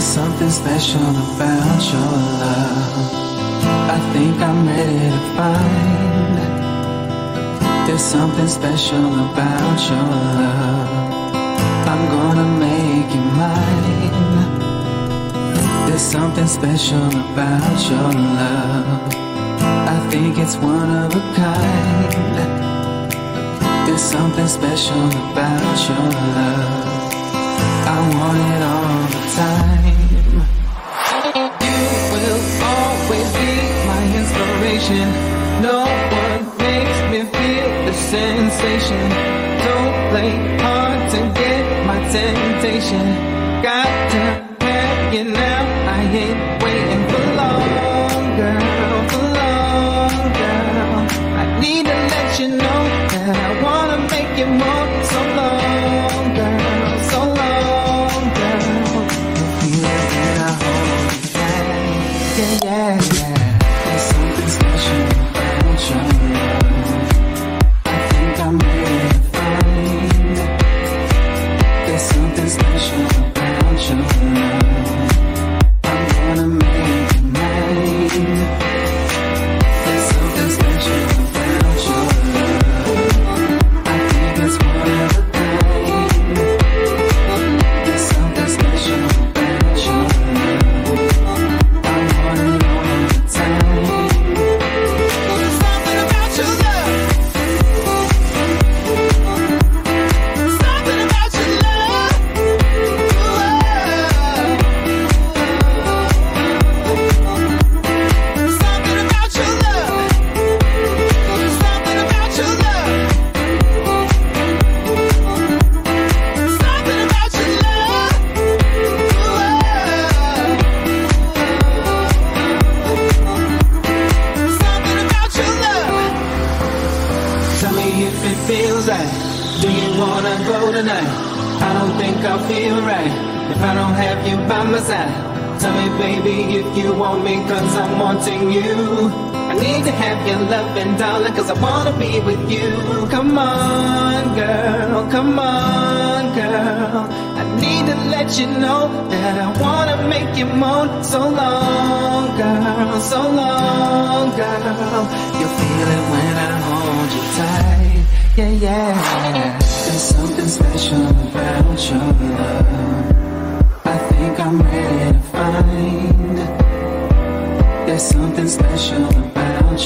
There's something special about your love. I think I'm ready to find. There's something special about your love. I'm gonna make it mine. There's something special about your love. I think it's one of a kind. There's something special about your love. I want it all the time. You will always be my inspiration. No one makes me feel the sensation. Don't play hard to get my temptation. Got to have you now. I ain't waiting for long, girl, for long, girl. I need to let you know that I wanna make you more. So long, girl, so long. Yeah, yeah. There's something special about your love. I think I'm ready to find. There's something special about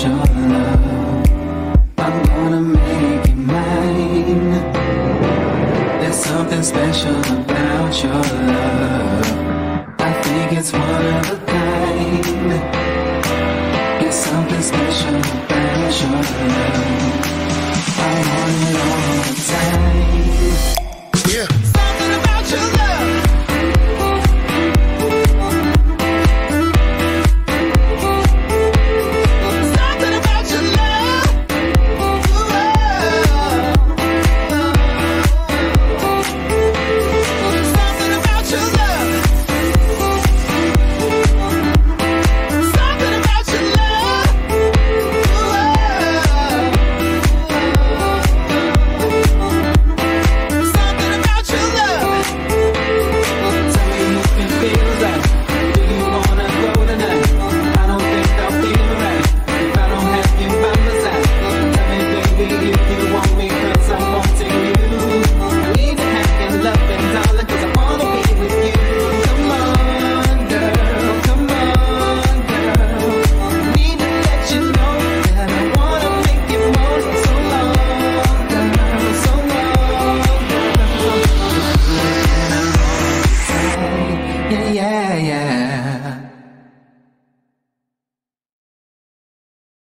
your love. I'm gonna make it mine. There's something special about your love. I think it's one of a kind. There's something special about your love. Yeah, yeah.